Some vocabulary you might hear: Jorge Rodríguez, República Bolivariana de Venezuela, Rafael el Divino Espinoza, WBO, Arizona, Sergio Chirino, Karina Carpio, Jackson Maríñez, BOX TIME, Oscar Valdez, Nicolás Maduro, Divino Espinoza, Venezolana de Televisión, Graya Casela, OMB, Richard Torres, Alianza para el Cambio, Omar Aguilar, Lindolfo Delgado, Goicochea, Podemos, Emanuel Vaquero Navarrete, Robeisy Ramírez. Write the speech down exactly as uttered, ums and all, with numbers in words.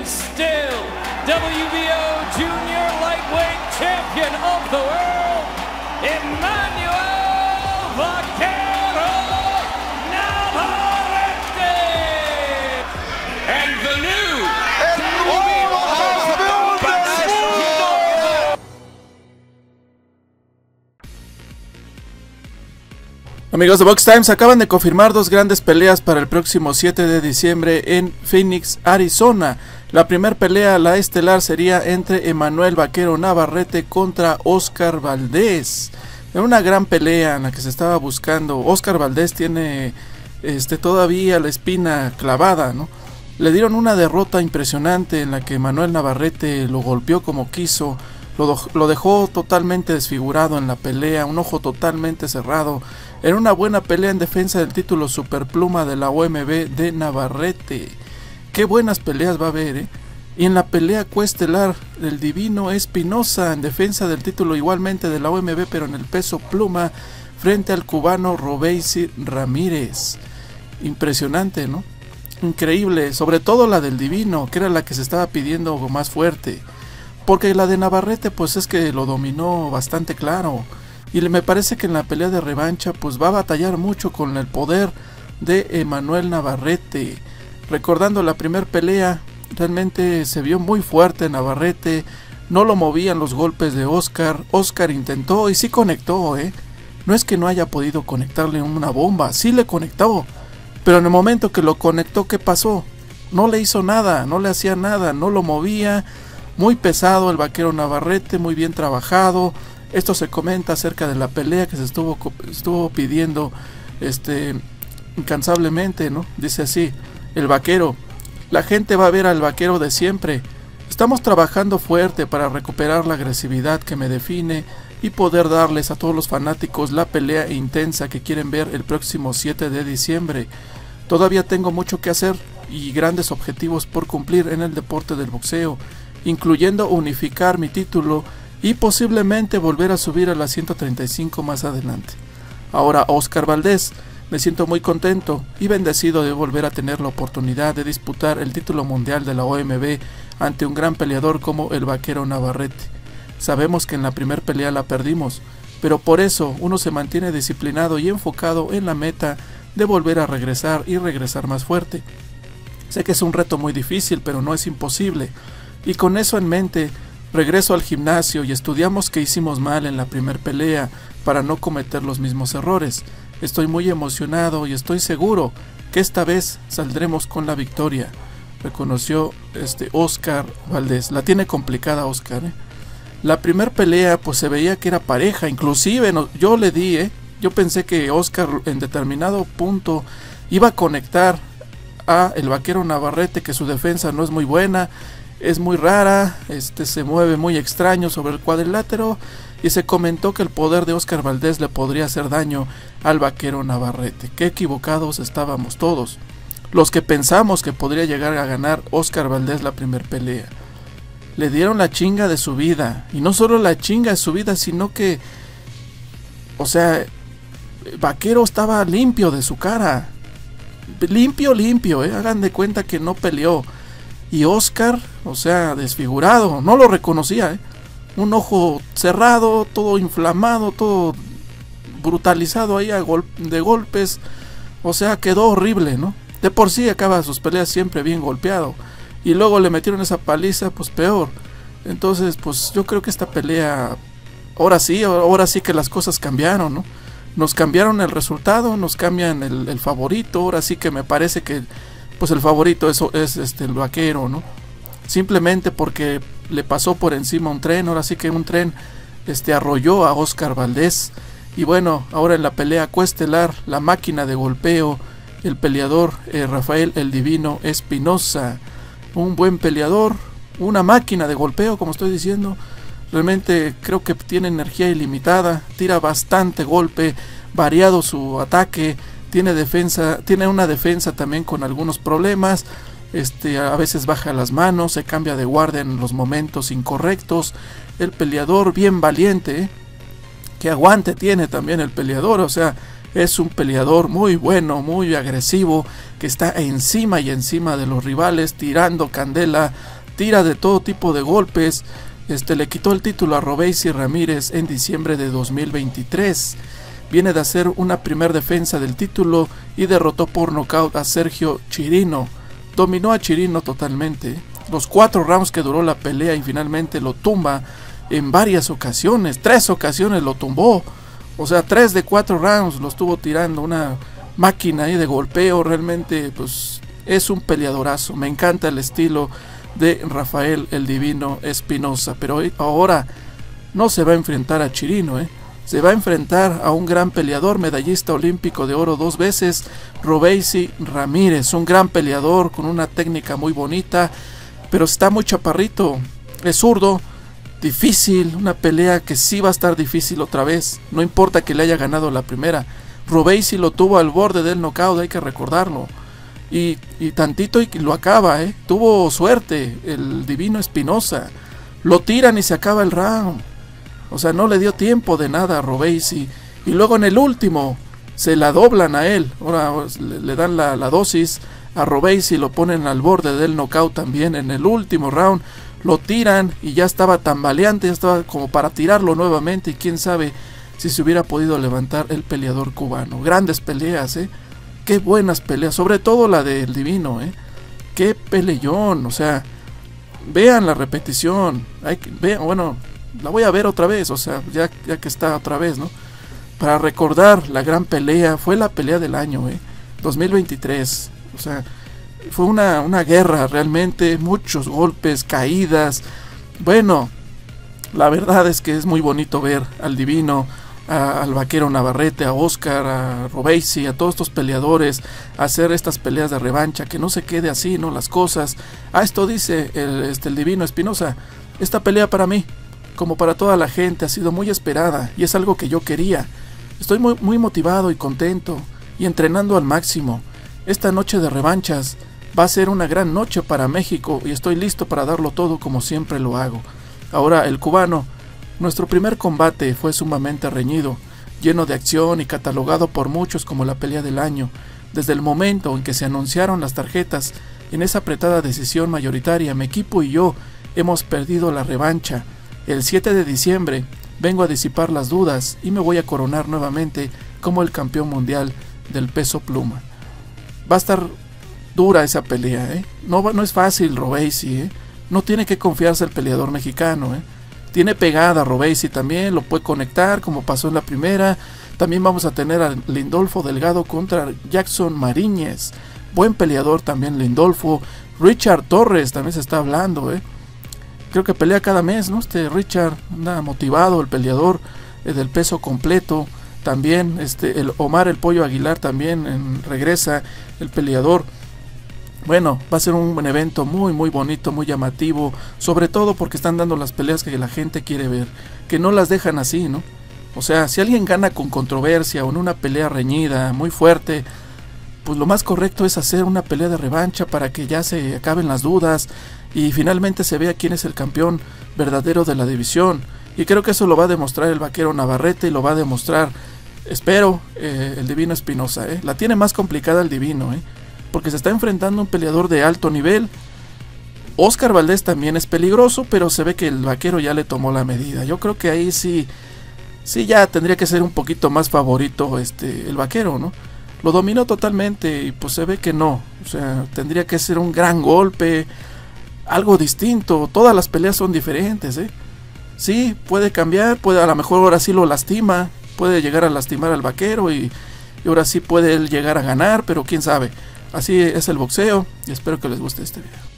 and still W B O Junior Lightweight Champion of the World, Emanuel Vaquero Navarrete! And the new W B O Amigos de Box Times, acaban de confirmar dos grandes peleas para el próximo siete de diciembre en Phoenix, Arizona. La primera pelea, la estelar, sería entre Emanuel Vaquero Navarrete contra Oscar Valdez. Era una gran pelea en la que se estaba buscando. Oscar Valdez tiene este, todavía la espina clavada, ¿no? Le dieron una derrota impresionante en la que Emanuel Navarrete lo golpeó como quiso. Lo, lo dejó totalmente desfigurado en la pelea, un ojo totalmente cerrado. Era una buena pelea en defensa del título superpluma de la O M B de Navarrete. Qué buenas peleas va a haber, ¿eh? Y en la pelea coestelar, el Divino Espinoza, en defensa del título igualmente de la O M B, pero en el peso pluma, frente al cubano Robeisy Ramírez. Impresionante, ¿no? Increíble, sobre todo la del Divino, que era la que se estaba pidiendo más fuerte. Porque la de Navarrete, pues es que lo dominó bastante claro. Y me parece que en la pelea de revancha, pues va a batallar mucho con el poder de Emanuel Navarrete. Recordando la primera pelea, realmente se vio muy fuerte Navarrete, no lo movían los golpes de Oscar, Oscar intentó y sí conectó, ¿eh? No es que no haya podido conectarle una bomba, sí le conectó, pero en el momento que lo conectó, ¿qué pasó? No le hizo nada, no le hacía nada, no lo movía, muy pesado el Vaquero Navarrete, muy bien trabajado. Esto se comenta acerca de la pelea que se estuvo, estuvo pidiendo este, incansablemente, ¿no? Dice así el Vaquero: la gente va a ver al Vaquero de siempre. Estamos trabajando fuerte para recuperar la agresividad que me define y poder darles a todos los fanáticos la pelea intensa que quieren ver el próximo siete de diciembre. Todavía tengo mucho que hacer y grandes objetivos por cumplir en el deporte del boxeo, incluyendo unificar mi título y posiblemente volver a subir a las ciento treinta y cinco más adelante. Ahora, Oscar Valdez, me siento muy contento y bendecido de volver a tener la oportunidad de disputar el título mundial de la O M B ante un gran peleador como el Vaquero Navarrete. Sabemos que en la primera pelea la perdimos, pero por eso uno se mantiene disciplinado y enfocado en la meta de volver a regresar y regresar más fuerte. Sé que es un reto muy difícil, pero no es imposible. Y con eso en mente, regreso al gimnasio y estudiamos qué hicimos mal en la primera pelea para no cometer los mismos errores. Estoy muy emocionado y estoy seguro que esta vez saldremos con la victoria, reconoció este Oscar Valdez. La tiene complicada Oscar, ¿eh? La primera pelea pues se veía que era pareja, inclusive no, yo le di, ¿eh? Yo pensé que Oscar en determinado punto iba a conectar a el Vaquero Navarrete, que su defensa no es muy buena, es muy rara, este se mueve muy extraño sobre el cuadrilátero, y se comentó que el poder de Oscar Valdez le podría hacer daño al Vaquero Navarrete. Qué equivocados estábamos todos los que pensamos que podría llegar a ganar Oscar Valdez la primer pelea. Le dieron la chinga de su vida, y no solo la chinga de su vida, sino que, o sea, Vaquero estaba limpio de su cara, limpio, limpio, ¿eh? Hagan de cuenta que no peleó. Y Oscar, o sea, desfigurado, no lo reconocía, ¿eh? Un ojo cerrado, todo inflamado, todo brutalizado ahí a gol de golpes. O sea, quedó horrible, ¿no? De por sí acaba sus peleas siempre bien golpeado, y luego le metieron esa paliza, pues peor. Entonces, pues yo creo que esta pelea, ahora sí, ahora sí que las cosas cambiaron, ¿no? Nos cambiaron el resultado, nos cambian el, el favorito, ahora sí que me parece que pues el favorito es, es este, el Vaquero, ¿no? Simplemente porque le pasó por encima un tren, ahora sí que un tren este, arrolló a Oscar Valdez. Y bueno, ahora en la pelea coestelar, la máquina de golpeo, el peleador eh, Rafael el Divino Espinoza. Un buen peleador, una máquina de golpeo, como estoy diciendo. Realmente creo que tiene energía ilimitada, tira bastante golpe, variado su ataque, tiene defensa, tiene una defensa también con algunos problemas. Este, a veces baja las manos, se cambia de guardia en los momentos incorrectos. El peleador bien valiente, ¿eh? Que aguante tiene también el peleador, o sea, es un peleador muy bueno, muy agresivo, que está encima y encima de los rivales, tirando candela tira de todo tipo de golpes, este, le quitó el título a Robeisy Ramírez en diciembre de dos mil veintitrés. Viene de hacer una primer defensa del título y derrotó por nocaut a Sergio Chirino. Dominó a Chirino totalmente. Los cuatro rounds que duró la pelea y finalmente lo tumba en varias ocasiones. Tres ocasiones lo tumbó. O sea, tres de cuatro rounds lo estuvo tirando, una máquina ahí de golpeo. Realmente, pues, es un peleadorazo. Me encanta el estilo de Rafael el Divino Espinoza. Pero ahora no se va a enfrentar a Chirino, ¿eh? Se va a enfrentar a un gran peleador, medallista olímpico de oro dos veces, Robeisy Ramírez. Un gran peleador con una técnica muy bonita, pero está muy chaparrito. Es zurdo, difícil, una pelea que sí va a estar difícil otra vez. No importa que le haya ganado la primera. Robeisy lo tuvo al borde del knockout, hay que recordarlo. Y, y tantito y lo acaba, ¿eh? Tuvo suerte el Divino Espinoza. Lo tiran y se acaba el round. O sea, no le dio tiempo de nada a Robeisy. Y luego en el último se la doblan a él. Ahora le dan la, la dosis a Robeisy y lo ponen al borde del knockout también. En el último round lo tiran y ya estaba tambaleante, ya estaba como para tirarlo nuevamente. Y quién sabe si se hubiera podido levantar el peleador cubano. Grandes peleas, ¿eh? Qué buenas peleas. Sobre todo la del Divino, ¿eh? Qué peleón. O sea, vean la repetición. Hay que, vean, bueno... la voy a ver otra vez, o sea, ya, ya que está otra vez, ¿no? Para recordar la gran pelea, fue la pelea del año, ¿eh? dos mil veintitrés, o sea, fue una, una guerra realmente, muchos golpes, caídas. Bueno, la verdad es que es muy bonito ver al Divino, a, al Vaquero Navarrete, a Oscar, a Robeisy, a todos estos peleadores, hacer estas peleas de revancha, que no se quede así, ¿no? Las cosas. Ah, esto dice el, este, el Divino Espinoza, esta pelea para mí, como para toda la gente, ha sido muy esperada y es algo que yo quería. Estoy muy, muy motivado y contento y entrenando al máximo. Esta noche de revanchas va a ser una gran noche para México y estoy listo para darlo todo como siempre lo hago. Ahora el cubano, nuestro primer combate fue sumamente reñido, lleno de acción y catalogado por muchos como la pelea del año. Desde el momento en que se anunciaron las tarjetas, en esa apretada decisión mayoritaria, mi equipo y yo hemos perdido la revancha. El siete de diciembre vengo a disipar las dudas y me voy a coronar nuevamente como el campeón mundial del peso pluma. Va a estar dura esa pelea, ¿eh? No, no es fácil Robeisy, ¿eh? No tiene que confiarse el peleador mexicano, ¿eh? Tiene pegada Robeisy también, lo puede conectar como pasó en la primera. También vamos a tener a Lindolfo Delgado contra Jackson Maríñez. Buen peleador también Lindolfo. Richard Torres también se está hablando, ¿eh? Creo que pelea cada mes, ¿no? Este Richard, anda motivado, el peleador eh, del peso completo. También este, el Omar el Pollo Aguilar también en, regresa, el peleador. Bueno, va a ser un, un evento muy, muy bonito, muy llamativo. Sobre todo porque están dando las peleas que la gente quiere ver. Que no las dejan así, ¿no? O sea, si alguien gana con controversia o en una pelea reñida, muy fuerte, pues lo más correcto es hacer una pelea de revancha para que ya se acaben las dudas y finalmente se vea quién es el campeón verdadero de la división. Y creo que eso lo va a demostrar el Vaquero Navarrete y lo va a demostrar, espero, eh, el Divino Espinoza, ¿eh? La tiene más complicada el Divino, ¿eh? Porque se está enfrentando a un peleador de alto nivel. Oscar Valdez también es peligroso, pero se ve que el Vaquero ya le tomó la medida. Yo creo que ahí sí, sí ya tendría que ser un poquito más favorito este, el Vaquero, ¿no? Lo dominó totalmente y pues se ve que no. O sea, tendría que ser un gran golpe, algo distinto. Todas las peleas son diferentes, ¿eh? Sí, puede cambiar, puede, a lo mejor ahora sí lo lastima, puede llegar a lastimar al Vaquero y, y ahora sí puede él llegar a ganar, pero quién sabe. Así es el boxeo y espero que les guste este video.